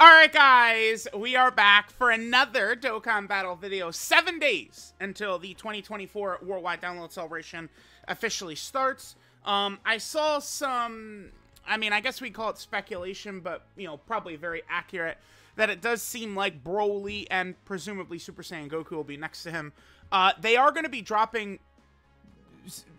Alright guys, we are back for another Dokkan Battle video. 7 days until the 2024 Worldwide Download Celebration officially starts. I saw some, I guess we call it speculation, but, you know, probably very accurate, that it does seem like Broly and presumably Super Saiyan Goku will be next to him. They are going to be dropping,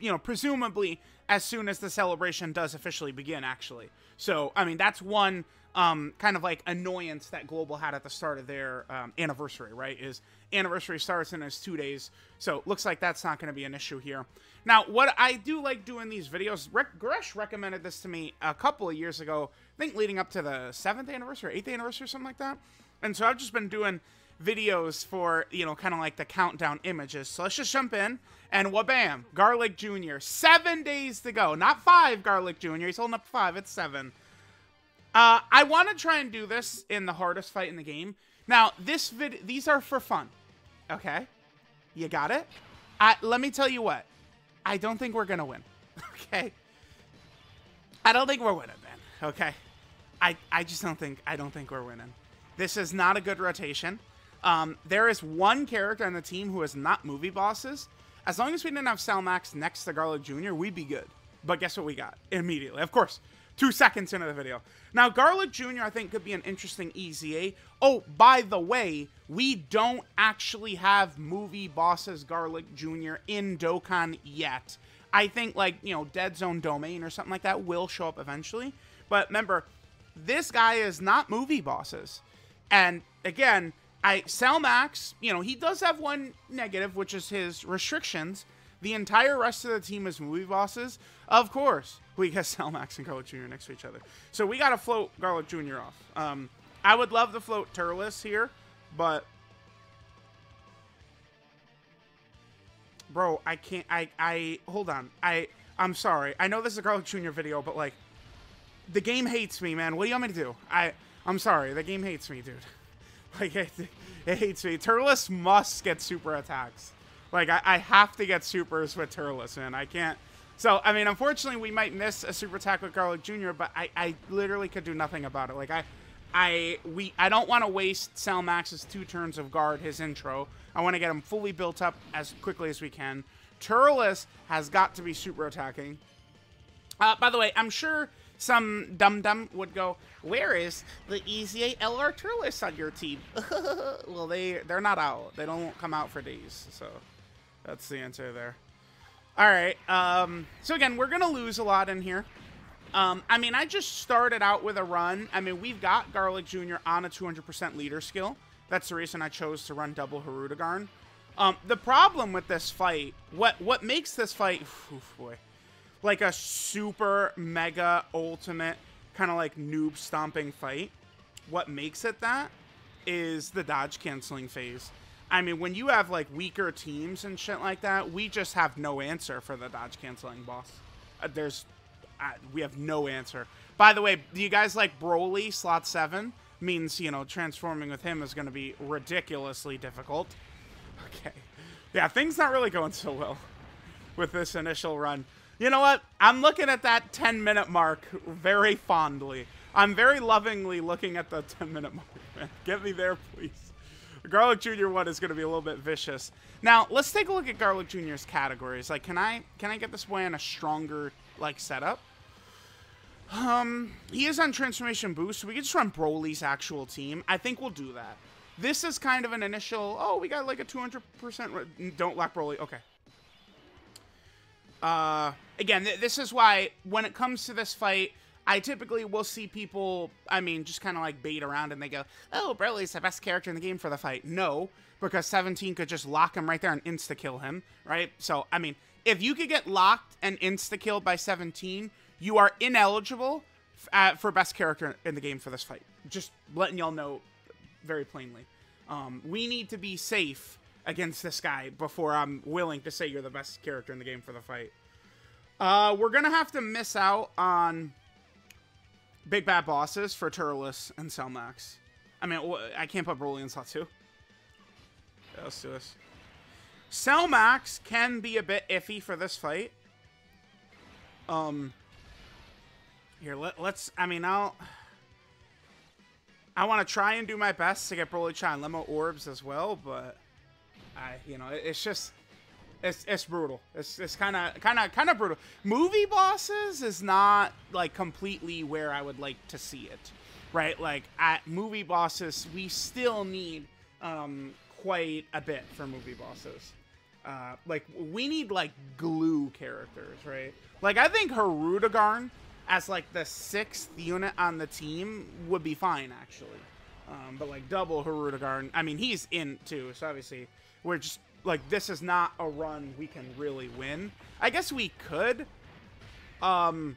you know, presumably as soon as the celebration does officially begin, actually. So, I mean, that's one kind of like annoyance that Global had at the start of their anniversary, right? Is anniversary starts in as 2 days, so looks like that's not going to be an issue here. Now, what I do like doing these videos, Gresh recommended this to me a couple of years ago, I think leading up to the 7th anniversary, 8th anniversary, something like that. And so I've just been doing videos for, you know, kind of like the countdown images. So let's just jump in, and wha-bam, Garlic Jr. 7 days to go. Not 5, Garlic Jr. He's holding up 5. It's 7. I want to try and do this in the hardest fight in the game. Now, these are for fun. Okay? You got it? Let me tell you what. I don't think we're going to win. Okay? I don't think we're winning, man. Okay? I just don't think... I don't think we're winning. This is not a good rotation. There is one character on the team who is not movie bosses. As long as we didn't have Sal Max next to Garlic Jr., we'd be good. But guess what we got? Immediately. Of course. 2 seconds into the video. Now, Garlic Jr., I think, could be an interesting EZA. Oh, by the way, we don't actually have movie bosses Garlic Jr. in Dokkan yet. I think, like, you know, Dead Zone Domain or something like that will show up eventually. But remember, this guy is not movie bosses. And, again, Sal Max, you know, he does have one negative, which is his restrictions. The entire rest of the team is movie bosses. Of course, we got Sal Max and Garlic Jr. next to each other. So we got to float Garlic Jr. off. I would love to float Turles here, but... Bro, I can't... Hold on. I'm sorry. I know this is a Garlic Jr. video, but, like... The game hates me, man. What do you want me to do? I'm sorry. The game hates me, dude. Like, it hates me. Turles must get super attacks. Like, I have to get supers with Turles, man. I can't. So, I mean, unfortunately, we might miss a super attack with Garlic Jr., but I literally could do nothing about it. Like, I don't want to waste Sal Max's 2 turns of guard, his intro. I want to get him fully built up as quickly as we can. Turles has got to be super attacking. By the way, I'm sure some dum-dum would go, where is the EZA LR Turles on your team? Well, they're not out. They don't come out for days. So that's the answer there. All right. So again, we're going to lose a lot in here. I just started out with a run. We've got Garlic Jr. on a 200% leader skill. That's the reason I chose to run double Harudagarn. The problem with this fight, what makes this fight, oof, boy, like a super mega ultimate kind of like noob stomping fight, what makes it that is the dodge canceling phase. When you have like weaker teams and shit like that, we just have no answer for the dodge canceling boss. We have no answer. By the way, do you guys like Broly? Slot 7 means, you know, transforming with him is going to be ridiculously difficult. Okay. Yeah, things not really going so well with this initial run. You know what? I'm looking at that 10-minute mark very fondly. I'm very lovingly looking at the 10-minute mark, man. Get me there, please. Garlic Jr. 1 is going to be a little bit vicious. Now, let's take a look at Garlic Jr.'s categories. Like, can I get this boy in a stronger, like, setup? He is on Transformation Boost, so we can just run Broly's actual team. I think we'll do that. This is kind of an initial, oh, we got, like, a 200%. Don't lock Broly. Okay. Again, this is why when it comes to this fight, I typically will see people, just kind of like bait around and they go, oh, Broly's the best character in the game for the fight. No, because 17 could just lock him right there and insta-kill him, right? So, if you could get locked and insta-killed by 17, you are ineligible for best character in the game for this fight. Just letting y'all know very plainly. We need to be safe against this guy before I'm willing to say you're the best character in the game for the fight. We're going to have to miss out on big bad bosses for Turles and Sal Max. I can't put Broly in slot 2. Yeah, let's do this. Sal Max can be a bit iffy for this fight. Here, let's... I want to try and do my best to get Broly-chan limo orbs as well, but it's brutal. It's kind of brutal. Movie bosses is not like completely where I would like to see it, right? Like at movie bosses, we still need quite a bit for movie bosses. Like we need like glue characters, right? Like I think Harudagarn as like the 6th unit on the team would be fine actually. But like double Harudagarn, I mean he's in too, so obviously we're just like, this is not a run we can really win. I guess we could. Because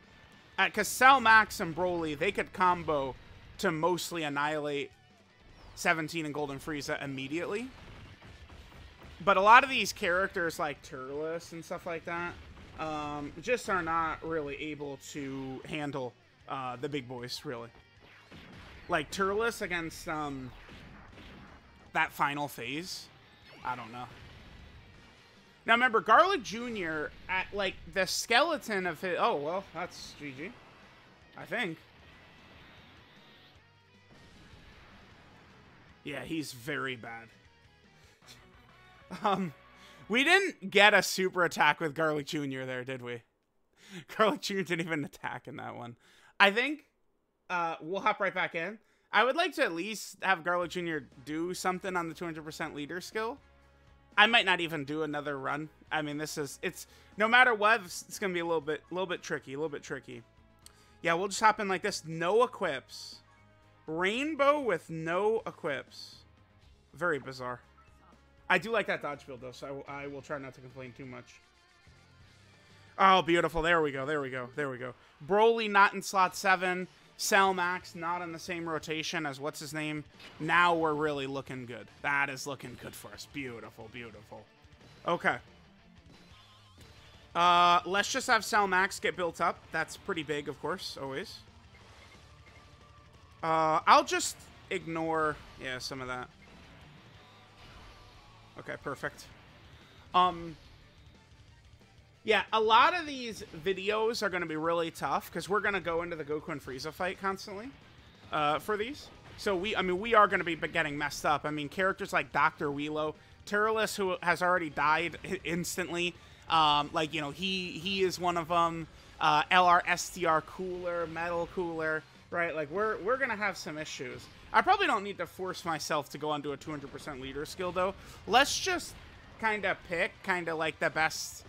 Sal Max and Broly, they could combo to mostly annihilate 17 and Golden Frieza immediately. But a lot of these characters, like Turles and stuff like that, just are not really able to handle the big boys, really. Like Turles against that final phase. I don't know. Now, remember, Garlic Jr., at, like, the skeleton of his... Oh, well, that's GG. I think. Yeah, he's very bad. We didn't get a super attack with Garlic Jr. there, did we? Garlic Jr. didn't even attack in that one. I think we'll hop right back in. I would like to at least have Garlic Jr. do something on the 200% leader skill. I might not even do another run. I mean, this is, it's, no matter what, it's going to be a little bit tricky, Yeah, we'll just hop in like this. No equips. Rainbow with no equips. Very bizarre. I do like that dodge build, though, so I will try not to complain too much. Oh, beautiful. There we go, there we go. Broly not in slot 7. Cell Max not in the same rotation as what's his name. Now we're really looking good. That is looking good for us. Beautiful, beautiful. Okay. Let's just have Cell Max get built up. That's pretty big, of course, always. I'll just ignore, yeah, some of that. Okay, perfect. Yeah, a lot of these videos are going to be really tough because we're going to go into the Goku and Frieza fight constantly for these. So, we are going to be getting messed up. I mean, characters like Dr. Wheelo, Turles, who has already died instantly. Like, you know, he is one of them. LR STR Cooler, Metal Cooler, right? Like, we're going to have some issues. I probably don't need to force myself to go onto a 200% leader skill, though. Let's just kind of pick kind of like the best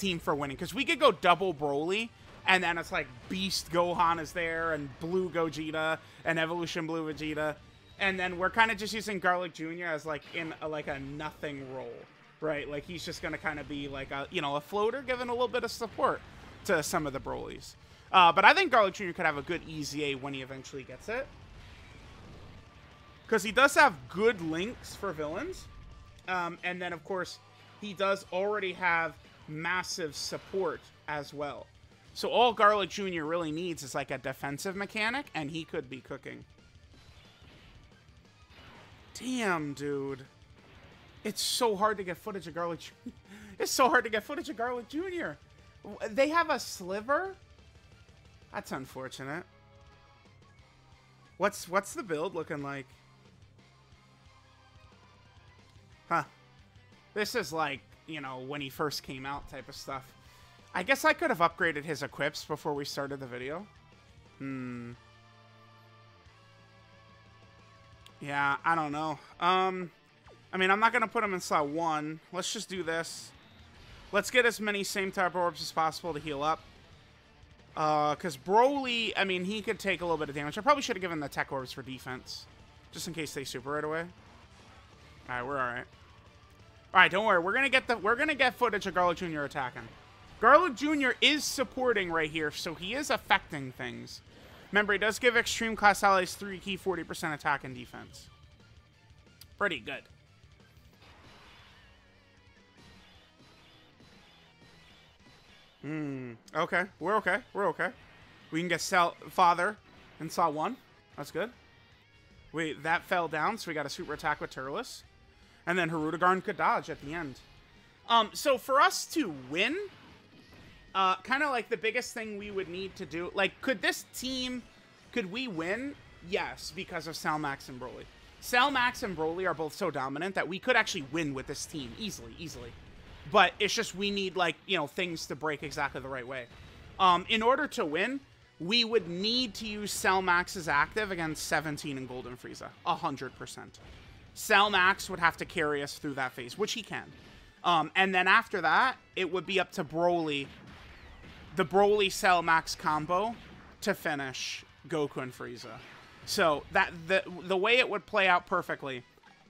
team for winning, because we could go double Broly and then it's like Beast Gohan is there and Blue Gogeta and Evolution Blue Vegeta, and then we're kind of just using Garlic Jr. as like in a, like a nothing role, right? Like he's just gonna kind of be like a, you know, a floater giving a little bit of support to some of the Brolys, but I think Garlic Jr. could have a good easy A when he eventually gets it, because he does have good links for villains, and then of course he does already have massive support as well. So all Garlic Jr. really needs is like a defensive mechanic, and he could be cooking. Damn, dude. It's so hard to get footage of Garlic Jr. It's so hard to get footage of Garlic Jr. They have a sliver? That's unfortunate. What's the build looking like? Huh. This is like, you know, when he first came out type of stuff. I guess I could have upgraded his equips before we started the video. Yeah, I don't know. I mean, I'm not going to put him in slot 1. Let's just do this. Let's get as many same type orbs as possible to heal up. Because Broly, I mean, he could take a little bit of damage. I probably should have given the tech orbs for defense, just in case they super right away. Alright, we're alright. Alright, don't worry. We're gonna get footage of Garlic Jr. attacking. Garlic Jr. is supporting right here, so he is affecting things. Remember, he does give extreme class allies 3 key 40% attack and defense. Pretty good. Okay, we're okay. We can get Cell Father and Saw 1. That's good. Wait, that fell down, so we got a super attack with Turles. And then Harudagarn could dodge at the end. So for us to win, kind of like the biggest thing we would need to do, like, could we win Yes, because of Sal Max and Broly. Sal Max and Broly are both so dominant that we could actually win with this team easily. But it's just we need, like, you know, things to break exactly the right way. In order to win, we would need to use Cell Max's active against 17 and Golden Frieza. 100%. Cell Max would have to carry us through that phase, which he can. And then after that, it would be up to Broly, the Broly-Cell Max combo, to finish Goku and Frieza. So that the way it would play out perfectly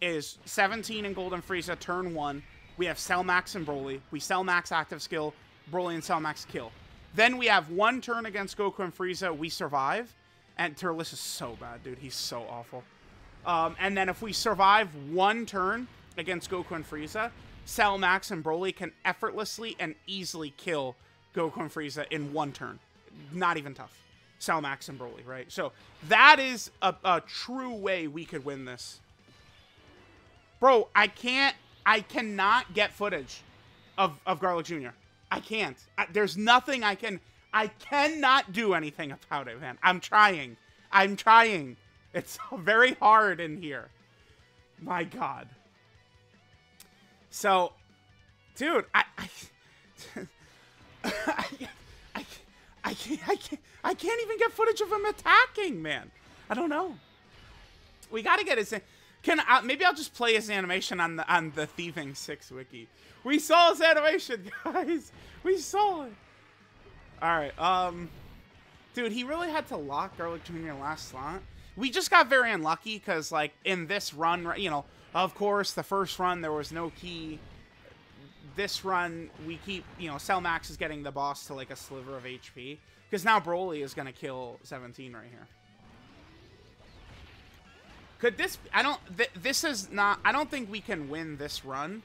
is 17 and Golden Frieza, turn 1. We have Cell Max and Broly. We Cell Max active skill, Broly and Cell Max kill. Then we have one turn against Goku and Frieza. We survive. And Turles is so bad, dude. He's so awful. And then if we survive one turn against Goku and Frieza, Cell Max and Broly can effortlessly and easily kill Goku and Frieza in one turn. Not even tough. Cell Max and Broly, right? So that is a true way we could win this. Bro, I cannot get footage of Garlic Jr. I can't. There's nothing I cannot do anything about it, man. I'm trying. It's very hard in here. My God. So, dude, I can't even get footage of him attacking, man. I don't know. We gotta get his. Maybe I'll just play his animation on the Thieving Six wiki. We saw his animation, guys. We saw it. All right, dude, he really had to lock Garlic Jr. last slot. We just got very unlucky because, like, in this run, you know, of course, the first run there was no key. This run, we keep, you know, Cell Max is getting the boss to like a sliver of HP because now Broly is gonna kill 17 right here. Could this, I don't think we can win this run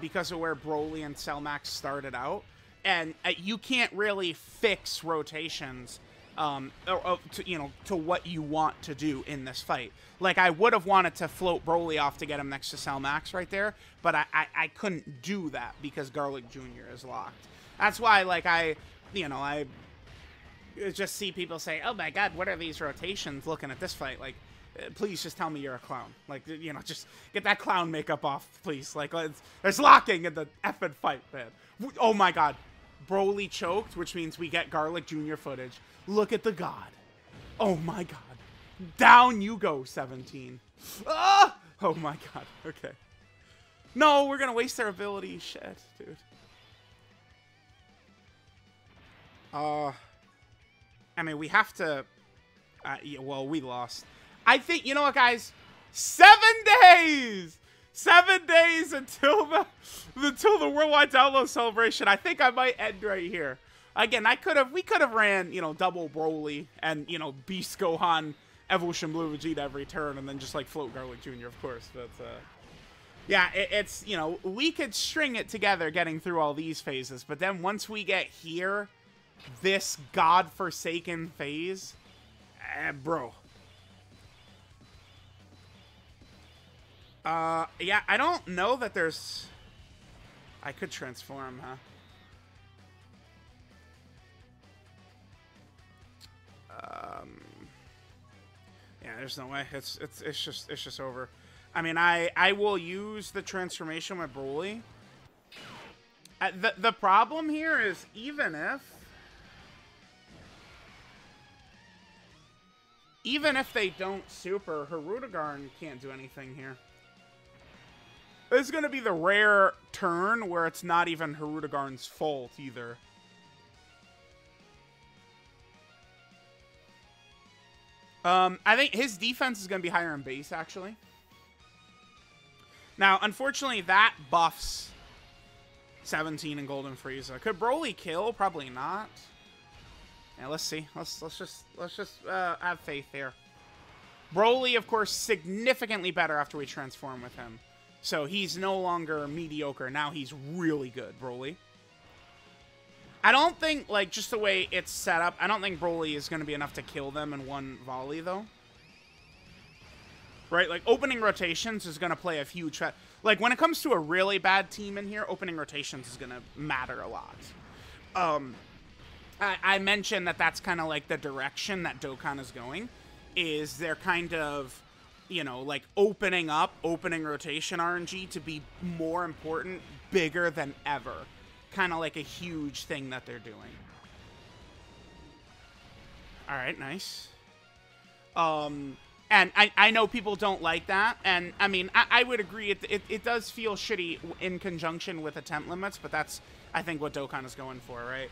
because of where Broly and Cell Max started out. And you can't really fix rotations, to what you want to do in this fight. Like, I would have wanted to float Broly off to get him next to Cell Max right there, but I couldn't do that because Garlic Jr. is locked. That's why, like, I just see people say, oh my God, what are these rotations looking at this fight? Like, please just tell me you're a clown. Like, you know, just get that clown makeup off, please. Like, there's locking in the effing fight, man. Oh my God. Broly choked, which means we get Garlic Jr. footage. Look at the God. Oh my God. Down you go, 17. Ah! Oh my God. Okay. No, we're going to waste their ability. Shit, dude. I mean, we have to... yeah, well, we lost. I think, you know what, guys? 7 days! 7 days until the worldwide download celebration. I think I might end right here. Again, we could have ran, you know, double Broly and, you know, Beast Gohan, Evolution Blue Vegeta every turn, and then just like float Garlic Jr. of course. But yeah, it's, you know, we could string it together getting through all these phases, but then once we get here, this godforsaken phase, bro. Yeah, I don't know that there's... I could transform, huh? Yeah, there's no way. It's just over. I mean, I will use the transformation with Broly. The problem here is even if they don't super, Harudagarn can't do anything here. This is going to be the rare turn where it's not even Harudagarn's fault either. I think his defense is going to be higher in base, actually. Now, unfortunately, that buffs 17 and Golden Frieza. Could Broly kill? Probably not. Yeah, let's see. Let's just have faith here. Broly, of course, significantly better after we transform with him. So he's no longer mediocre. Now he's really good, Broly. I don't think, like, just the way it's set up, I don't think Broly is going to be enough to kill them in one volley, though. Right? Like, opening rotations is going to play a huge... Like, when it comes to a really bad team in here, opening rotations is going to matter a lot. I mentioned that's kind of, like, the direction that Dokkan is going. is they're kind of, you know, like opening rotation RNG to be more important, bigger than ever. Kind of like a huge thing that they're doing. All right, nice. And I know people don't like that, and I mean, I would agree, it does feel shitty in conjunction with attempt limits, but that's, I think, what Dokkan is going for, right?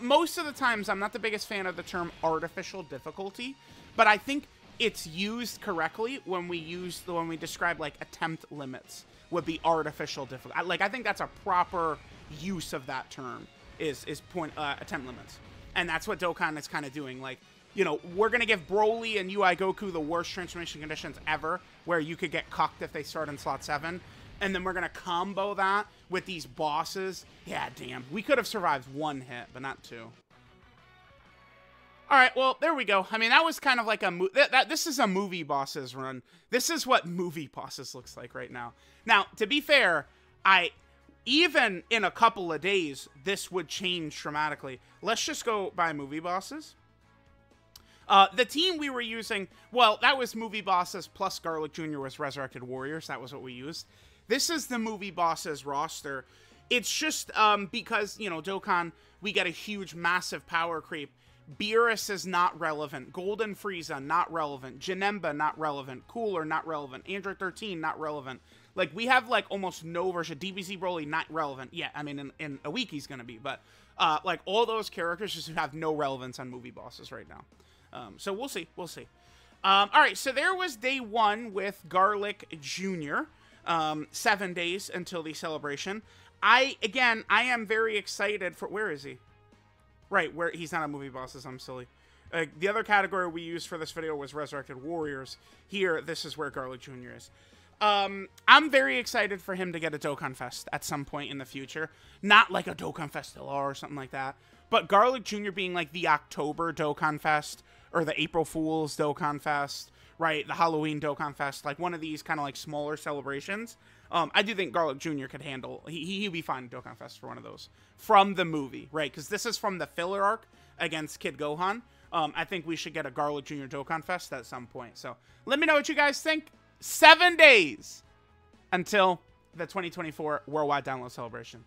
Most of the times, I'm not the biggest fan of the term artificial difficulty, but I think it's used correctly when we use, when we describe, like, attempt limits would be artificial difficulty. Like, I think that's a proper use of that term, is attempt limits. And that's what Dokkan is kind of doing, like, you know, we're going to give Broly and UI Goku the worst transformation conditions ever, where you could get cucked if they start in slot 7. And then we're going to combo that with these bosses. Yeah, damn. We could have survived one hit, but not two. All right, well, there we go. I mean, that was kind of like a... this is a movie bosses run. This is what movie bosses looks like right now. Now, to be fair, even in a couple of days, this would change dramatically. Let's just go by movie bosses. The team we were using, well, that was movie bosses plus Garlic Jr. was Resurrected Warriors. That was what we used. This is the movie bosses roster. It's just because, you know, Dokkan, we get a huge, massive power creep. Beerus is not relevant. Golden Frieza, not relevant. Janemba, not relevant. Cooler, not relevant. Android 13, not relevant. Like, we have, like, almost no version. DBZ Broly, not relevant. Yeah, I mean, in a week he's going to be. But, like, all those characters just have no relevance on movie bosses right now. So we'll see, all right, so there was day one with Garlic Jr. 7 days until the celebration. I am very excited for, where is he? Right, where he's not a movie bosses, I'm silly. The other category we used for this video was Resurrected Warriors. Here, this is where Garlic Jr. is. I'm very excited for him to get a Dokkan Fest at some point in the future. Not like a Dokkan Fest LR or something like that, but Garlic Jr. being like the October Dokkan Fest, or the April Fool's Dokkan Fest, right? The Halloween Dokkan Fest, like one of these kind of like smaller celebrations. I do think Garlic Jr. could handle, he'd be fine at Dokkan Fest for one of those. From the movie, right? Because this is from the filler arc against Kid Gohan. I think we should get a Garlic Jr. Dokkan Fest at some point. So let me know what you guys think. 7 days until the 2024 Worldwide Download Celebration.